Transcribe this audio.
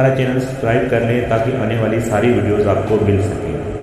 हमारा channel subscribe कर लें ताकि आने वाली सारी वीडियोस आपको मिल सकें।